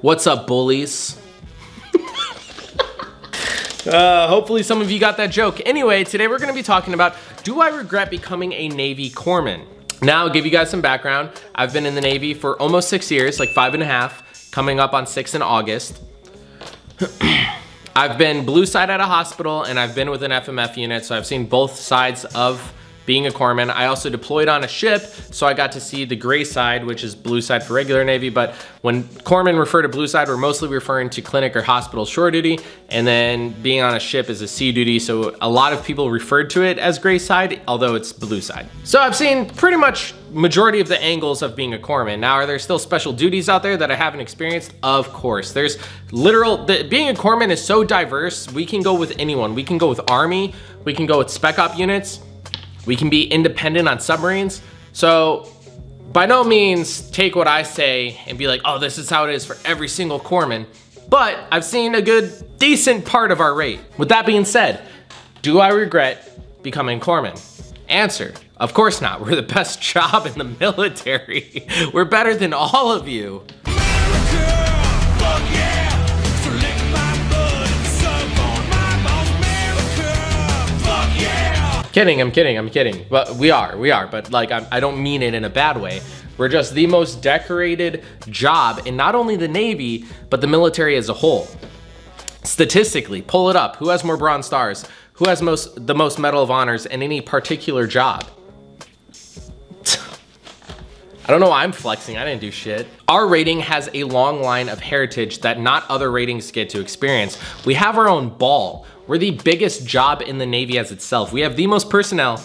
What's up, bullies? Hopefully some of you got that joke. Anyway, today we're gonna be talking about, do I regret becoming a Navy corpsman? Now, I'll give you guys some background. I've been in the Navy for almost 6 years, like 5 and a half, coming up on 6 in August. I've been blue side at a hospital and I've been with an FMF unit, so I've seen both sides of being a corpsman. I also deployed on a ship, so I got to see the gray side, which is blue side for regular Navy, but when corpsmen refer to blue side, we're mostly referring to clinic or hospital shore duty, and then being on a ship is a sea duty, so a lot of people referred to it as gray side, although it's blue side. So I've seen pretty much majority of the angles of being a corpsman. Now, are there still special duties out there that I haven't experienced? Of course. There's literal, being a corpsman is so diverse, we can go with anyone. We can go with Army, we can go with spec op units, we can be independent on submarines. So by no means take what I say and be like, oh, this is how it is for every single corpsman. But I've seen a good, decent part of our rate. With that being said, do I regret becoming corpsman? Answer, of course not. We're the best job in the military. We're better than all of you. Kidding, I'm kidding. But we are, but like, I don't mean it in a bad way. We're just the most decorated job in not only the Navy, but the military as a whole. Statistically, pull it up. Who has more Bronze Stars? Who has the most Medal of Honors in any particular job? I don't know why I'm flexing, I didn't do shit. Our rating has a long line of heritage that not other ratings get to experience. We have our own ball. We're the biggest job in the Navy as itself. We have the most personnel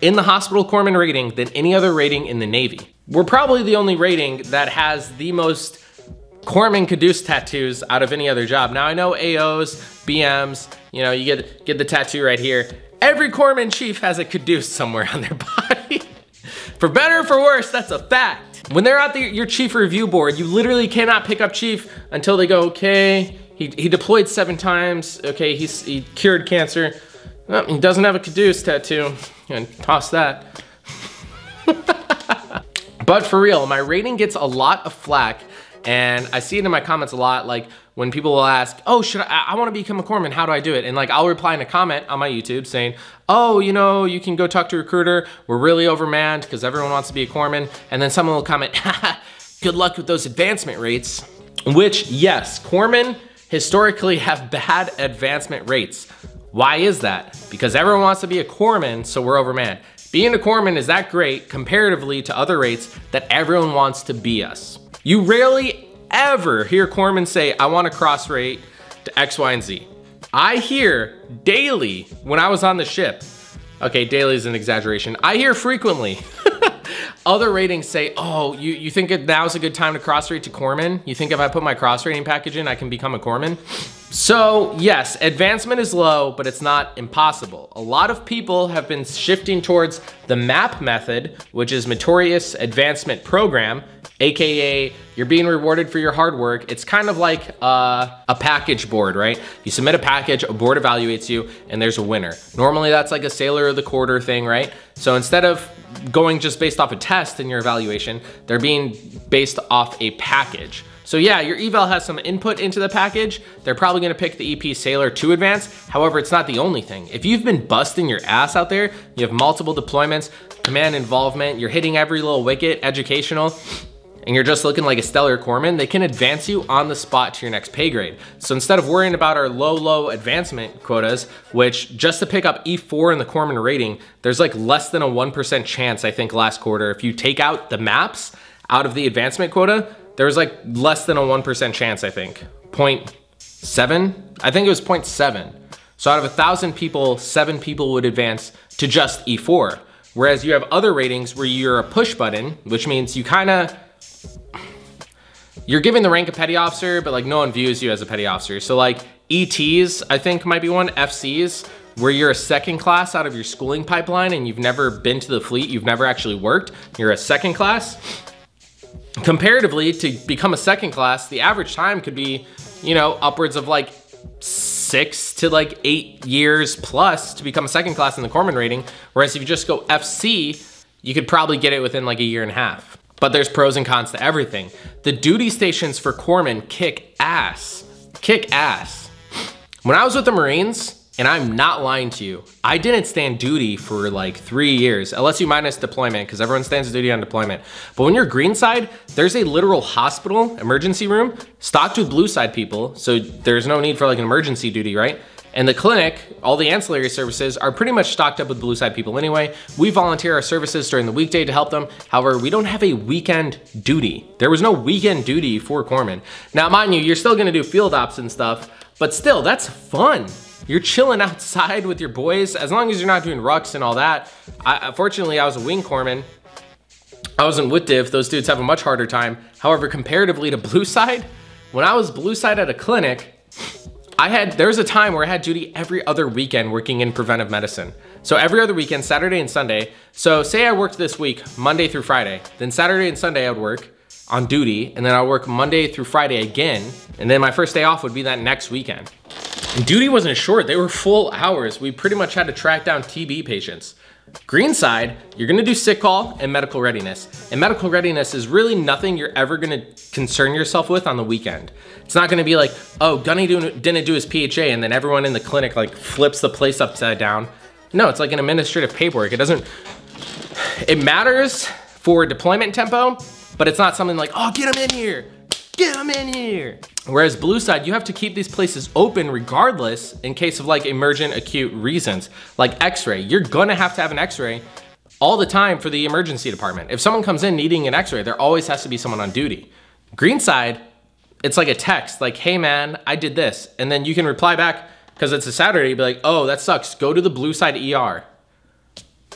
in the hospital corpsman rating than any other rating in the Navy. We're probably the only rating that has the most corpsman caduce tattoos out of any other job. Now, I know AOs, BMs, you know, you get the tattoo right here. Every corpsman chief has a caduce somewhere on their body. For better or for worse, that's a fact. When they're at your chief review board, you literally cannot pick up chief until they go, okay, he deployed 7 times. Okay, he cured cancer. Oh, he doesn't have a caduce tattoo. And toss that. But for real, my rating gets a lot of flack, and I see it in my comments a lot. Like when people will ask, "Oh, should I want to become a corpsman? How do I do it?" And like I'll reply in a comment on my YouTube saying, "Oh, you know, you can go talk to a recruiter. We're really overmanned because everyone wants to be a corpsman." And then someone will comment, "Good luck with those advancement rates." Which, yes, corpsmen historically have bad advancement rates. Why is that? Because everyone wants to be a corpsman, so we're overmanned. Being a corpsman is that great comparatively to other rates that everyone wants to be us. You rarely ever hear corpsmen say, I want to cross rate to X, Y, and Z. I hear daily when I was on the ship, okay, daily is an exaggeration. I hear frequently other ratings say, oh, you think now's a good time to cross rate to corpsman? You think if I put my cross rating package in, I can become a corpsman? So yes, advancement is low, but it's not impossible. A lot of people have been shifting towards the MAP method, which is Meritorious Advancement Program, AKA you're being rewarded for your hard work. It's kind of like a package board, right? You submit a package, a board evaluates you, and there's a winner. Normally that's like a sailor of the quarter thing, right? So instead of going just based off a test in your evaluation, they're being based off a package. So yeah, your eval has some input into the package. They're probably gonna pick the EP Sailor 2 Advance. However, it's not the only thing. If you've been busting your ass out there, you have multiple deployments, command involvement, you're hitting every little wicket, educational, and you're just looking like a stellar corpsman, they can advance you on the spot to your next pay grade. So instead of worrying about our low advancement quotas, which just to pick up E4 in the corpsman rating, there's like less than a 1% chance, I think last quarter, if you take out the MAPs out of the advancement quota, there was like less than a 1% chance, I think. 0.7? I think it was 0.7. So out of 1,000 people, 7 people would advance to just E4. Whereas you have other ratings where you're a push button, which means you kinda, you're given the rank of petty officer, but like no one views you as a petty officer. So like ETs, I think might be one, FCs, where you're a second class out of your schooling pipeline and you've never been to the fleet, you've never actually worked, you're a second class. Comparatively to become a second class, the average time could be, you know, upwards of like 6 to like 8 years plus to become a second class in the corpsman rating. Whereas if you just go FC, you could probably get it within like a year and a half. but there's pros and cons to everything. The duty stations for corpsmen kick ass, kick ass. When I was with the Marines, and I'm not lying to you, I didn't stand duty for like 3 years, unless you minus deployment, because everyone stands duty on deployment. But when you're greenside, there's a literal hospital emergency room stocked with blue side people, so there's no need for like an emergency duty, right? And the clinic, all the ancillary services are pretty much stocked up with blue side people anyway. We volunteer our services during the weekday to help them. However, we don't have a weekend duty. There was no weekend duty for corpsmen. Now, mind you, you're still gonna do field ops and stuff, but still, that's fun. You're chilling outside with your boys, as long as you're not doing rucks and all that. Fortunately, I was a wing corpsman. I wasn't with DIV. Those dudes have a much harder time. However, comparatively to blue side, when I was blue side at a clinic, there was a time where I had duty every other weekend working in preventive medicine. So every other weekend, Saturday and Sunday. So say I worked this week, Monday through Friday, then Saturday and Sunday I would work on duty, and then I'll work Monday through Friday again. And then my first day off would be that next weekend. And duty wasn't short, they were full hours. We pretty much had to track down TB patients. Greenside, you're gonna do sick call and medical readiness. And medical readiness is really nothing you're ever gonna concern yourself with on the weekend. It's not gonna be like, oh, Gunny didn't do his PHA and then everyone in the clinic like flips the place upside down. No, it's like an administrative paperwork. It matters for deployment tempo, but it's not something like, oh, get him in here. Get them in here. Whereas blue side, you have to keep these places open regardless in case of like emergent acute reasons, like x-ray. You're gonna have to have an x-ray all the time for the emergency department. If someone comes in needing an x-ray, there always has to be someone on duty. Greenside, it's like a text, like, hey man, I did this. And then you can reply back, because it's a Saturday, you'd be like, oh, that sucks, go to the blue side ER.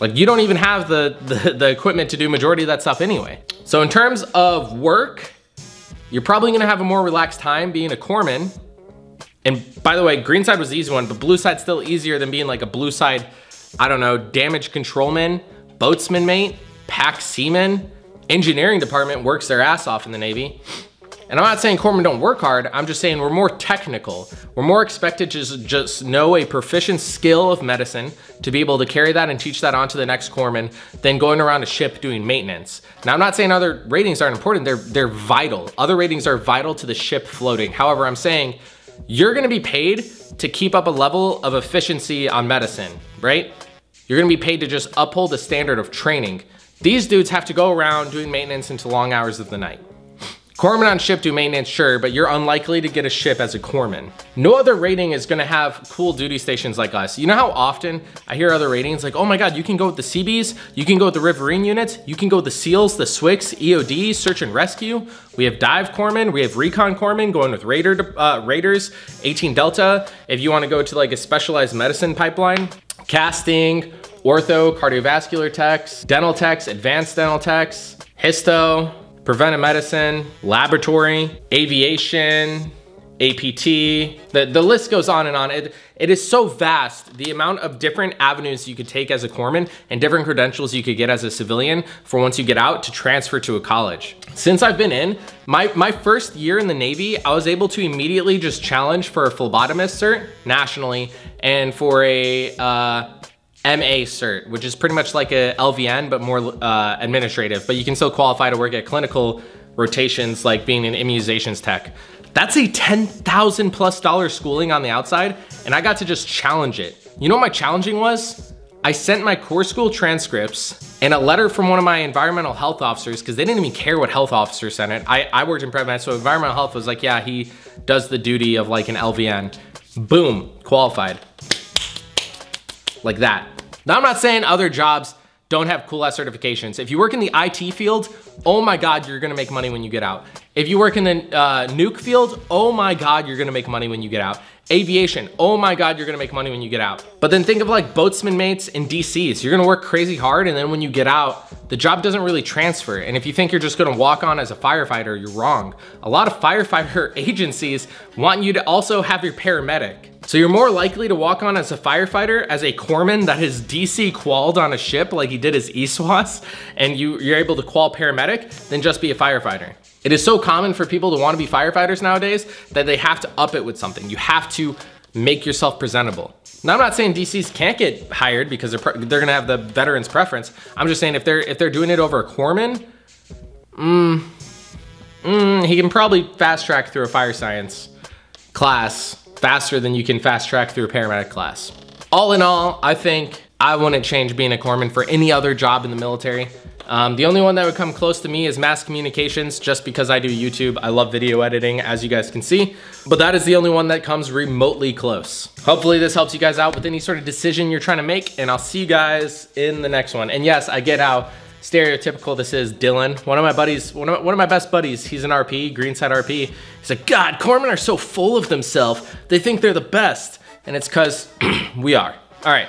Like you don't even have the equipment to do majority of that stuff anyway. So in terms of work, you're probably gonna have a more relaxed time being a corpsman. And by the way, greenside was the easy one, but blue side's still easier than being like a blue side, I don't know, damage controlman, boatsman mate, pack seaman, engineering department works their ass off in the Navy. And I'm not saying corpsmen don't work hard, I'm just saying we're more technical. We're more expected to just know a proficient skill of medicine, to be able to carry that and teach that on to the next corpsman, than going around a ship doing maintenance. Now I'm not saying other ratings aren't important, they're vital. Other ratings are vital to the ship floating. However, I'm saying you're gonna be paid to keep up a level of efficiency on medicine, right? You're gonna be paid to just uphold the standard of training. These dudes have to go around doing maintenance into long hours of the night. Corpsmen on ship do maintenance, sure, but you're unlikely to get a ship as a corpsman. No other rating is gonna have cool duty stations like us. You know how often I hear other ratings like, oh my God, you can go with the CBs, you can go with the Riverine units, you can go with the SEALs, the SWCs, EOD, search and rescue. We have dive corpsmen, we have recon corpsmen going with Raiders, 18 Delta. If you wanna go to like a specialized medicine pipeline, casting, ortho, cardiovascular techs, dental techs, advanced dental techs, histo, preventive medicine, laboratory, aviation, APT, the list goes on and on. It is so vast, the amount of different avenues you could take as a corpsman and different credentials you could get as a civilian for once you get out to transfer to a college. Since I've been in, my first year in the Navy, I was able to immediately just challenge for a phlebotomist cert nationally and for a MA cert, which is pretty much like a LVN, but more administrative, but you can still qualify to work at clinical rotations like being an immunizations tech. That's a $10,000+ schooling on the outside, and I got to just challenge it. You know what my challenging was? I sent my core school transcripts and a letter from one of my environmental health officers, because they didn't even care what health officer sent it. I worked in private med, so environmental health was like, yeah, he does the duty of like an LVN. Boom, qualified. Like that. Now I'm not saying other jobs don't have cool ass certifications. If you work in the IT field, oh my God, you're gonna make money when you get out. If you work in the nuke field, oh my God, you're gonna make money when you get out. Aviation, oh my God, you're gonna make money when you get out. But then think of like boatsman mates and DCs. You're gonna work crazy hard, and then when you get out, the job doesn't really transfer. And if you think you're just gonna walk on as a firefighter, you're wrong. A lot of firefighter agencies want you to also have your paramedic. So you're more likely to walk on as a firefighter, as a corpsman that is DC qualled on a ship like he did his ESWAS, and you're able to qual paramedic than just be a firefighter. It is so common for people to want to be firefighters nowadays that they have to up it with something. You have to make yourself presentable. Now I'm not saying DCs can't get hired because they're gonna have the veterans preference. I'm just saying if they're doing it over a corpsman, He can probably fast track through a fire science class faster than you can fast track through a paramedic class. All in all, I think I wouldn't change being a corpsman for any other job in the military. The only one that would come close to me is mass communications, just because I do YouTube. I love video editing, as you guys can see, but that is the only one that comes remotely close. Hopefully this helps you guys out with any sort of decision you're trying to make, and I'll see you guys in the next one. And yes, I get how stereotypical this is. Dylan, one of my buddies, one of my best buddies, he's an RP, Greenside RP. He's like, God, corpsmen are so full of themselves. They think they're the best. And it's 'cause we are. All right.